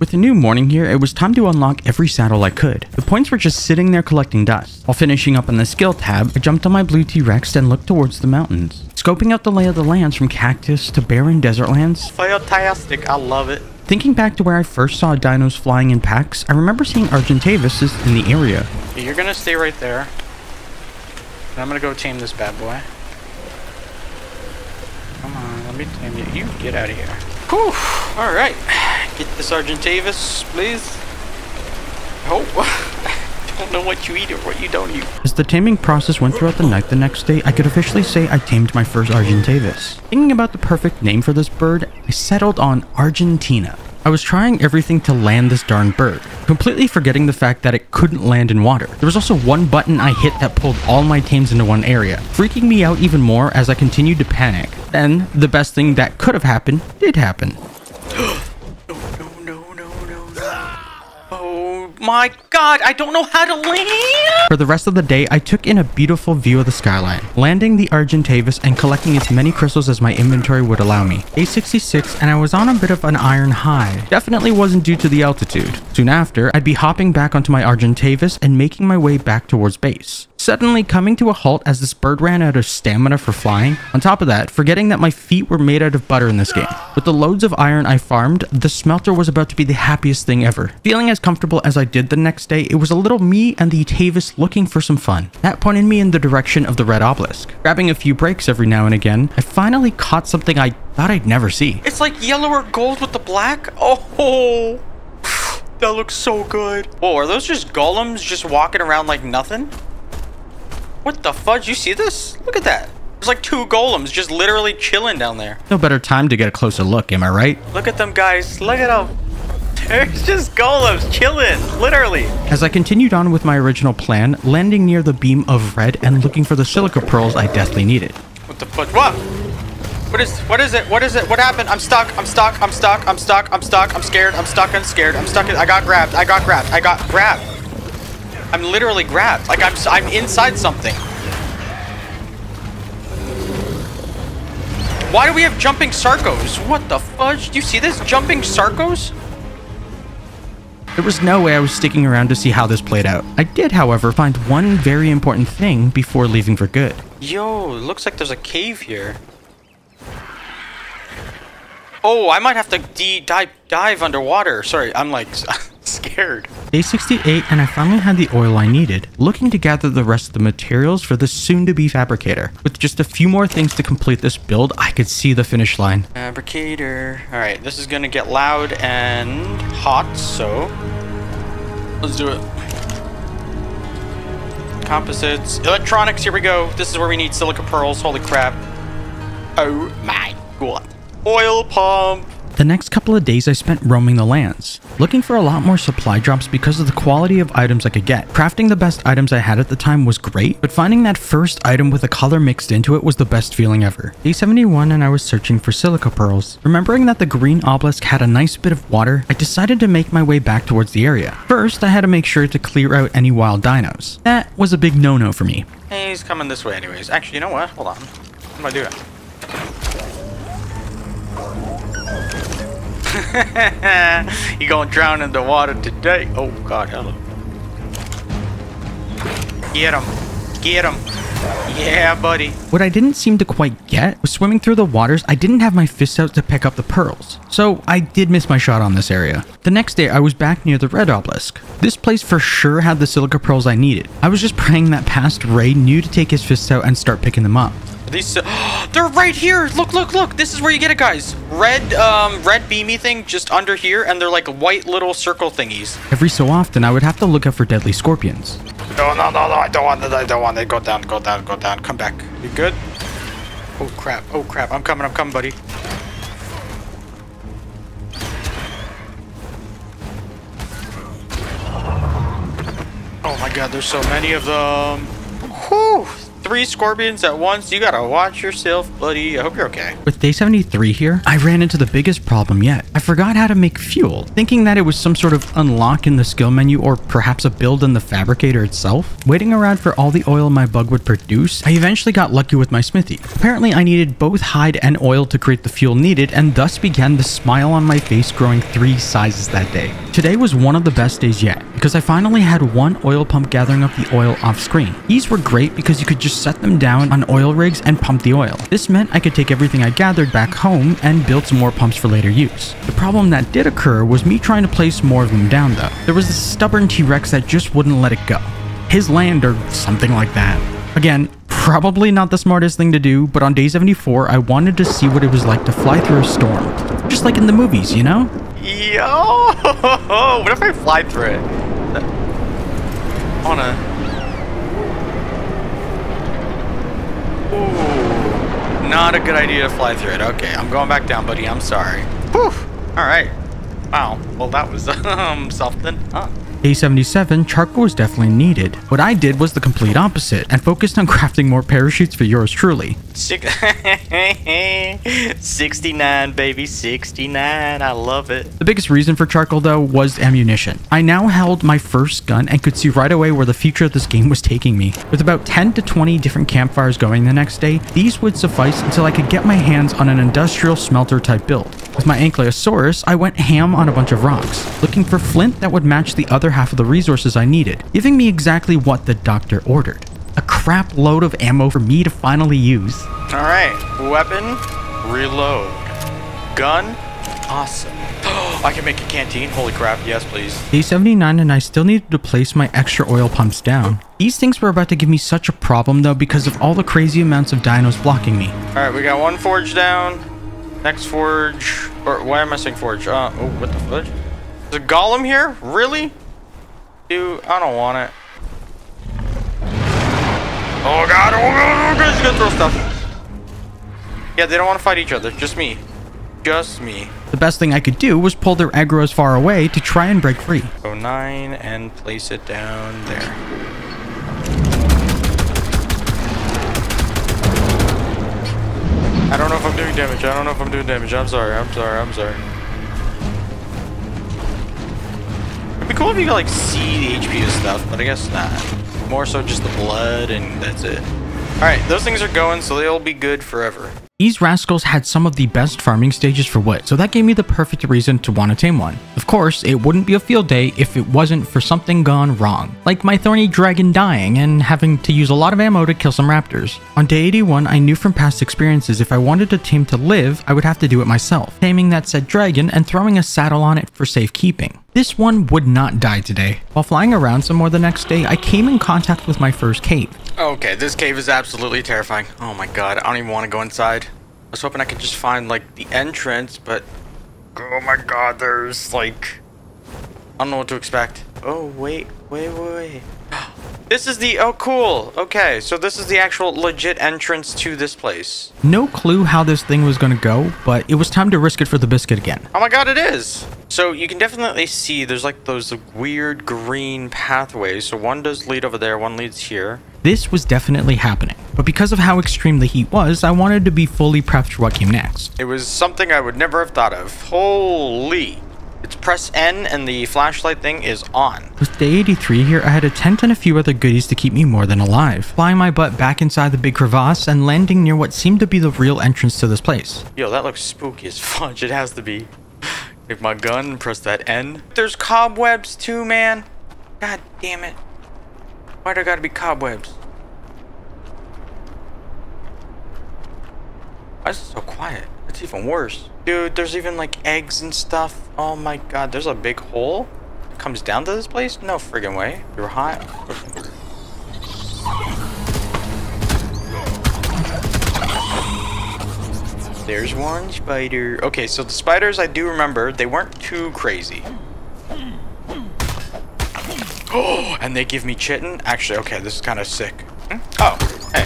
With the new morning here, it was time to unlock every saddle I could. The points were just sitting there collecting dust. While finishing up on the skill tab, I jumped on my blue T-Rex and looked towards the mountains, scoping out the lay of the lands from cactus to barren desert lands. Fantastic, I love it. Thinking back to where I first saw dinos flying in packs, I remember seeing Argentavis in the area. You're gonna stay right there. And I'm gonna go tame this bad boy. Come on, let me tame you. You get out of here. Whew, all right. Get this Argentavis, please. Oh, I don't know what you eat or what you don't eat. As the taming process went throughout the night the next day, I could officially say I tamed my first Argentavis. Thinking about the perfect name for this bird, I settled on Argentina. I was trying everything to land this darn bird, completely forgetting the fact that it couldn't land in water. There was also one button I hit that pulled all my tames into one area, freaking me out even more as I continued to panic. Then, the best thing that could have happened did happen. No. Oh my god, I don't know how to land! For the rest of the day, I took in a beautiful view of the skyline, landing the Argentavis and collecting as many crystals as my inventory would allow me. Day 66, and I was on a bit of an iron high. Definitely wasn't due to the altitude. Soon after, I'd be hopping back onto my Argentavis and making my way back towards base, suddenly coming to a halt as this bird ran out of stamina for flying. On top of that, forgetting that my feet were made out of butter in this game. With the loads of iron I farmed, the smelter was about to be the happiest thing ever. Feeling as comfortable as I did the next day, it was a little me and the Tavis looking for some fun. That pointed me in the direction of the red obelisk. Grabbing a few breaks every now and again, I finally caught something I thought I'd never see. It's like yellow or gold with the black. Oh, that looks so good. Whoa, are those just golems just walking around like nothing? What the fudge? You see this? Look at that. There's like two golems just literally chilling down there. No better time to get a closer look, am I right? Look at them, guys. Look at them. There's just golems chilling, literally. As I continued on with my original plan, landing near the beam of red and looking for the silica pearls I deathly needed. What the fuck? What? What is it? What happened? I'm stuck. I'm scared. I got grabbed. I'm literally grabbed. Like I'm inside something. Why do we have jumping sarcos? What the fudge? Do you see this? Jumping sarcos? There was no way I was sticking around to see how this played out. I did, however, find one very important thing before leaving for good. Yo, it looks like there's a cave here. Oh, I might have to dive underwater. Sorry, I'm like scared. Day 68, and I finally had the oil I needed, looking to gather the rest of the materials for the soon-to-be fabricator. With just a few more things to complete this build, I could see the finish line. Fabricator. All right, this is gonna get loud and hot, so let's do it. Composites, electronics, here we go. This is where we need silica pearls, holy crap. Oh my god. Oil pump. The next couple of days I spent roaming the lands, looking for a lot more supply drops because of the quality of items I could get. Crafting the best items I had at the time was great, but finding that first item with a color mixed into it was the best feeling ever. Day 71, and I was searching for silica pearls. Remembering that the green obelisk had a nice bit of water, I decided to make my way back towards the area. First, I had to make sure to clear out any wild dinos. That was a big no-no for me. Hey, he's coming this way anyways. Actually, you know what? Hold on. I'm gonna do it. You gonna drown in the water today. Oh god, hello. Get him. Get him. Yeah, buddy. What I didn't seem to quite get was swimming through the waters. I didn't have my fists out to pick up the pearls, so I did miss my shot on this area. The next day, I was back near the red obelisk. This place for sure had the silica pearls I needed. I was just praying that past Ray knew to take his fists out and start picking them up. These, they're right here. Look, look, look. This is where you get it, guys. Red beamy thing just under here, and they're like white little circle thingies. Every so often, I would have to look out for deadly scorpions. No, I don't want it. Go down. Come back. You good? Oh, crap. I'm coming, buddy. Oh, my God. There's so many of them. Whew. 3 scorpions at once. You gotta watch yourself, buddy. I hope you're okay. With day 73 here, I ran into the biggest problem yet. I forgot how to make fuel, thinking that it was some sort of unlock in the skill menu or perhaps a build in the fabricator itself. Waiting around for all the oil my bug would produce, I eventually got lucky with my smithy. Apparently, I needed both hide and oil to create the fuel needed, and thus began the smile on my face growing 3 sizes that day. Today was one of the best days yet, because I finally had one oil pump gathering up the oil off screen. These were great because you could just set them down on oil rigs and pump the oil. This meant I could take everything I gathered back home and build some more pumps for later use. The problem that did occur was me trying to place more of them down though. There was this stubborn T-Rex that just wouldn't let it go. His land or something like that. Again, probably not the smartest thing to do, but on day 74, I wanted to see what it was like to fly through a storm. Just like in the movies, you know? Yo! What if I fly through it? On a... Ooh, not a good idea to fly through it. Okay, I'm going back down, buddy. I'm sorry. Whew. All right. Wow. Well, that was something, huh? Day 77, charcoal was definitely needed. What I did was the complete opposite and focused on crafting more parachutes for yours truly. 69, baby, 69. I love it. The biggest reason for charcoal, though, was ammunition. I now held my first gun and could see right away where the future of this game was taking me. With about 10 to 20 different campfires going the next day, these would suffice until I could get my hands on an industrial smelter type build. With my Ankylosaurus, I went ham on a bunch of rocks, looking for flint that would match the other half of the resources I needed, giving me exactly what the doctor ordered. A crap load of ammo for me to finally use. All right, weapon, reload, gun, awesome. I can make a canteen, holy crap, yes please. Day 79, and I still needed to place my extra oil pumps down. These things were about to give me such a problem though because of all the crazy amounts of dinos blocking me. All right, we got one forge down, next forge, or why am I saying forge? Oh, what the fudge? There's a golem here, really? Dude, I don't want it. Oh god, oh god, oh god, she's gonna throw stuff. Yeah, they don't want to fight each other. Just me. Just me. The best thing I could do was pull their aggro as far away to try and break free. Go 9 and place it down there. I don't know if I'm doing damage. I don't know if I'm doing damage. I'm sorry. I'm sorry. I'm sorry. It'd be cool if you could, like, see the HP and stuff, but I guess not. More so just the blood, and that's it. Alright, those things are going, so they'll be good forever. These rascals had some of the best farming stages for wood, so that gave me the perfect reason to want to tame one. Of course, it wouldn't be a field day if it wasn't for something gone wrong, like my thorny dragon dying and having to use a lot of ammo to kill some raptors. On day 81, I knew from past experiences if I wanted a tame to live, I would have to do it myself, taming that said dragon and throwing a saddle on it for safekeeping. This one would not die today. While flying around some more the next day, I came in contact with my first cave. Okay, this cave is absolutely terrifying. Oh my god, I don't even want to go inside. I was hoping I could just find, like, the entrance, but... oh my god, there's, like... I don't know what to expect. Oh, wait, wait, wait, wait. This is the... oh, cool. Okay, so this is the actual legit entrance to this place. No clue how this thing was going to go, but it was time to risk it for the biscuit again. Oh my god, it is! So you can definitely see there's, like, those weird green pathways. So one does lead over there, one leads here. This was definitely happening, but because of how extreme the heat was, I wanted to be fully prepped for what came next. It was something I would never have thought of. Holy... it's press N and the flashlight thing is on. With day 83 here, I had a tent and a few other goodies to keep me more than alive. Flying my butt back inside the big crevasse and landing near what seemed to be the real entrance to this place. Yo, that looks spooky as fudge. It has to be. Take my gun and press that N. There's cobwebs too, man. God damn it. Why do I gotta be cobwebs? Why is it so quiet? It's even worse. Dude, there's even, like, eggs and stuff. Oh my god, there's a big hole that comes down to this place? No friggin' way. You're high. There's one spider. Okay, so the spiders, I do remember, they weren't too crazy. Oh, and they give me chitin? Actually, okay, this is kind of sick. Hmm? Oh, hey.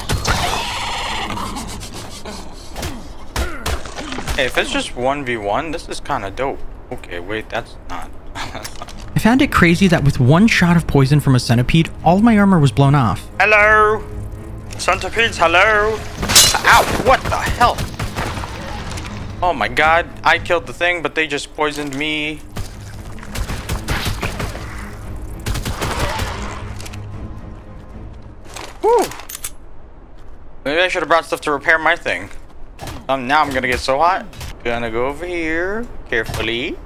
Hey, if it's just 1v1, this is kind of dope. Okay, wait, that's not... I found it crazy that with one shot of poison from a centipede, all my armor was blown off. Hello! Centipedes, hello! Ow! What the hell? Oh my god, I killed the thing, but they just poisoned me. Whew! Maybe I should have brought stuff to repair my thing. Now I'm gonna get so hot. Gonna go over here carefully.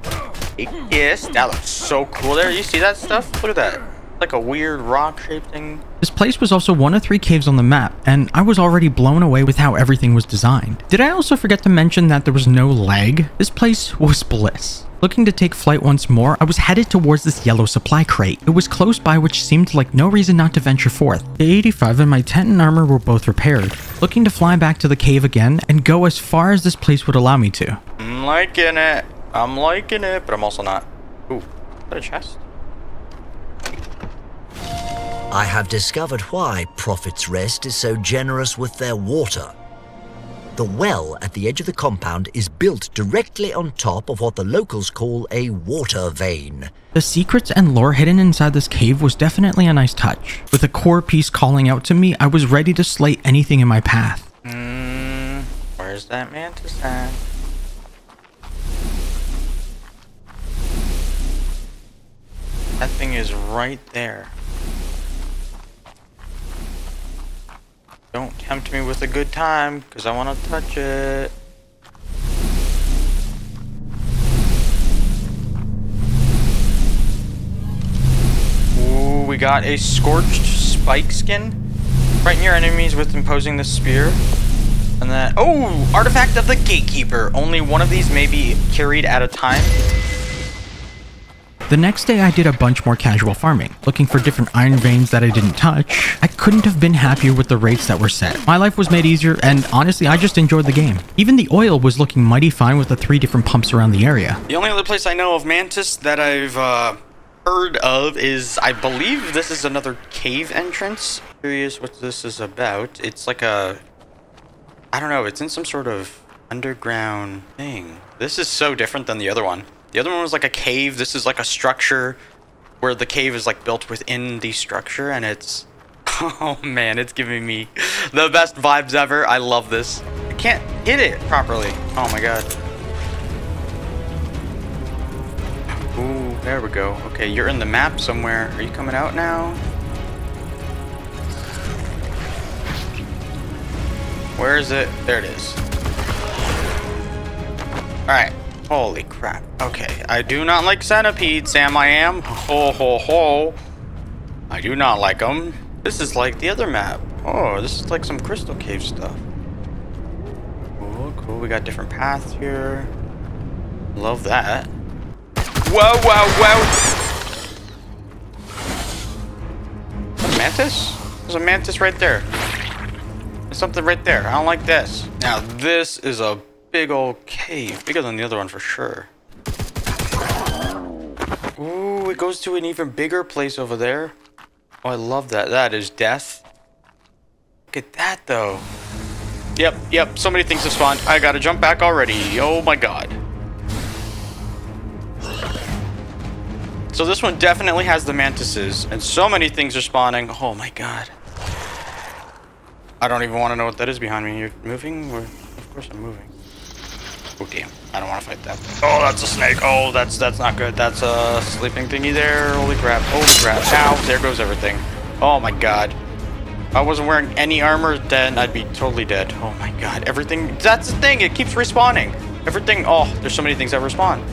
Yes, that looks so cool there. You see that stuff? Look at that. Like a weird rock-shaped thing. This place was also one of 3 caves on the map, and I was already blown away with how everything was designed. Did I also forget to mention that there was no lag? This place was bliss. Looking to take flight once more, I was headed towards this yellow supply crate. It was close by, which seemed like no reason not to venture forth. The 85 and my tent and armor were both repaired. Looking to fly back to the cave again and go as far as this place would allow me to. I'm liking it. I'm liking it, but I'm also not. Ooh, is that a chest? I have discovered why Prophet's Rest is so generous with their water. The well at the edge of the compound is built directly on top of what the locals call a water vein. The secrets and lore hidden inside this cave was definitely a nice touch. With a core piece calling out to me, I was ready to slay anything in my path. Where's that mantis at? That thing is right there. Don't tempt me with a good time, because I want to touch it. Ooh, we got a scorched spike skin. Frighten your enemies with imposing the spear. And then, oh, artifact of the gatekeeper. Only one of these may be carried at a time. The next day I did a bunch more casual farming, looking for different iron veins that I didn't touch. I couldn't have been happier with the rates that were set. My life was made easier, and honestly, I just enjoyed the game. Even the oil was looking mighty fine with the 3 different pumps around the area. The only other place I know of mantis that I've heard of is, I believe this is another cave entrance. curious what this is about. It's like a, I don't know, it's in some sort of underground thing. This is so different than the other one. The other one was like a cave. This is like a structure where the cave is like built within the structure, and it's, oh man, it's giving me the best vibes ever. I love this. I can't hit it properly. Oh my god. Ooh, there we go. Okay, you're in the map somewhere. Are you coming out now? Where is it? There it is. Alright. Holy crap. Okay. I do not like centipedes, Sam. I am. Ho ho ho. I do not like them. This is like the other map. Oh, this is like some crystal cave stuff. Cool, cool. We got different paths here. Love that. Whoa, whoa, whoa. Is that a mantis? There's a mantis right there. There's something right there. I don't like this. Now, this is a big old cave. Bigger than the other one for sure. Ooh, it goes to an even bigger place over there. Oh, I love that. That is death. Look at that, though. Yep, yep. So many things have spawned. I gotta jump back already. Oh, my God. So this one definitely has the mantises. And so many things are spawning. Oh, my God. I don't even want to know what that is behind me. You're moving? Or? Of course I'm moving. Oh, damn. I don't want to fight that thing. Oh, that's a snake. Oh, that's not good. That's a sleeping thingy there. Holy crap. Holy crap. Ow. There goes everything. Oh, my God. If I wasn't wearing any armor, then I'd be totally dead. Oh, my God. Everything. That's the thing. It keeps respawning. Everything. Oh, there's so many things that respawn.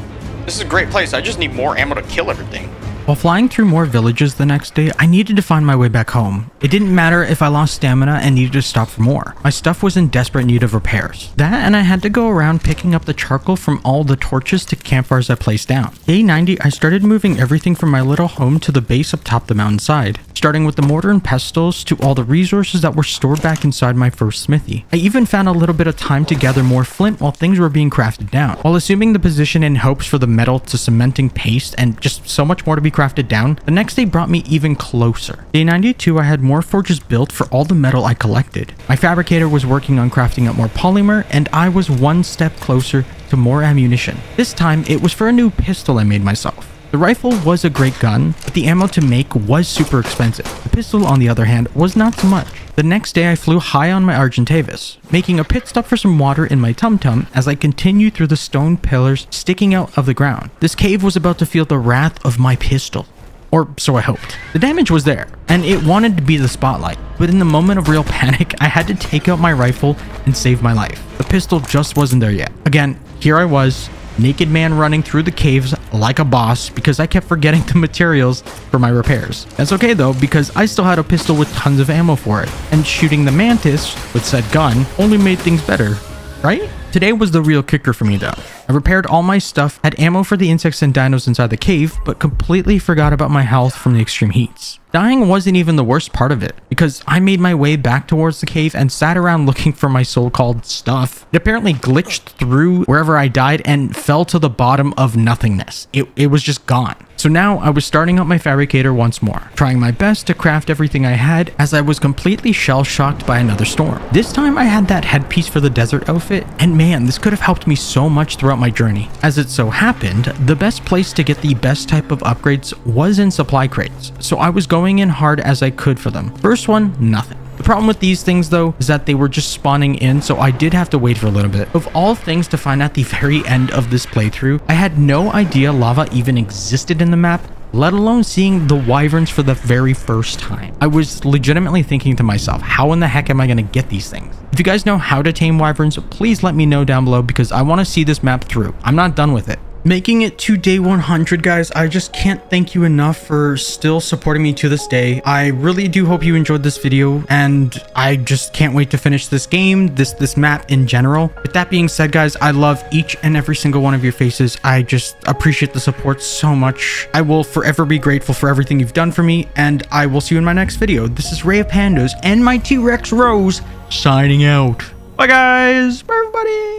This is a great place. I just need more ammo to kill everything. While flying through more villages the next day, I needed to find my way back home. It didn't matter if I lost stamina and needed to stop for more. My stuff was in desperate need of repairs. That and I had to go around picking up the charcoal from all the torches to campfires I placed down. Day 90, I started moving everything from my little home to the base up top the mountainside, starting with the mortar and pestles to all the resources that were stored back inside my first smithy. I even found a little bit of time to gather more flint while things were being crafted down, while assuming the position in hopes for the metal to cementing paste and just so much more to be crafted down. The next day brought me even closer. Day 92, I had more forges built for all the metal I collected. My fabricator was working on crafting up more polymer, and I was one step closer to more ammunition. This time, it was for a new pistol I made myself. The rifle was a great gun, but the ammo to make was super expensive. The pistol, on the other hand, was not so much. The next day, I flew high on my Argentavis, making a pit stop for some water in my tum-tum as I continued through the stone pillars sticking out of the ground. This cave was about to feel the wrath of my pistol. Or so I hoped. The damage was there, and it wanted to be the spotlight, but in the moment of real panic, I had to take out my rifle and save my life. The pistol just wasn't there yet. Again, here I was, naked man running through the caves like a boss because I kept forgetting the materials for my repairs. That's okay though, because I still had a pistol with tons of ammo for it, and shooting the mantis with said gun only made things better, right? Today was the real kicker for me though. I repaired all my stuff, had ammo for the insects and dinos inside the cave, but completely forgot about my health from the extreme heats. Dying wasn't even the worst part of it, because I made my way back towards the cave and sat around looking for my so-called stuff. It apparently glitched through wherever I died and fell to the bottom of nothingness. It was just gone. So now I was starting up my fabricator once more, trying my best to craft everything I had as I was completely shell-shocked by another storm. This time I had that headpiece for the desert outfit, and man, this could have helped me so much throughout my journey. As it so happened, the best place to get the best type of upgrades was in supply crates, so I was going in hard as I could for them. First one, nothing. The problem with these things though is that they were just spawning in, so I did have to wait for a little bit. Of all things to find at the very end of this playthrough, I had no idea lava even existed in the map, let alone seeing the wyverns for the very first time. I was legitimately thinking to myself, how in the heck am I going to get these things? If you guys know how to tame wyverns, please let me know down below because I want to see this map through. I'm not done with it. Making it to day 100, guys, I just can't thank you enough for still supporting me to this day. I really do hope you enjoyed this video, and I just can't wait to finish this game, this map in general. With that being said, guys, I love each and every single one of your faces. I just appreciate the support so much. I will forever be grateful for everything you've done for me, and I will see you in my next video. This is Ray of Pandas and my T-Rex Rose signing out. Bye, guys. Bye, everybody.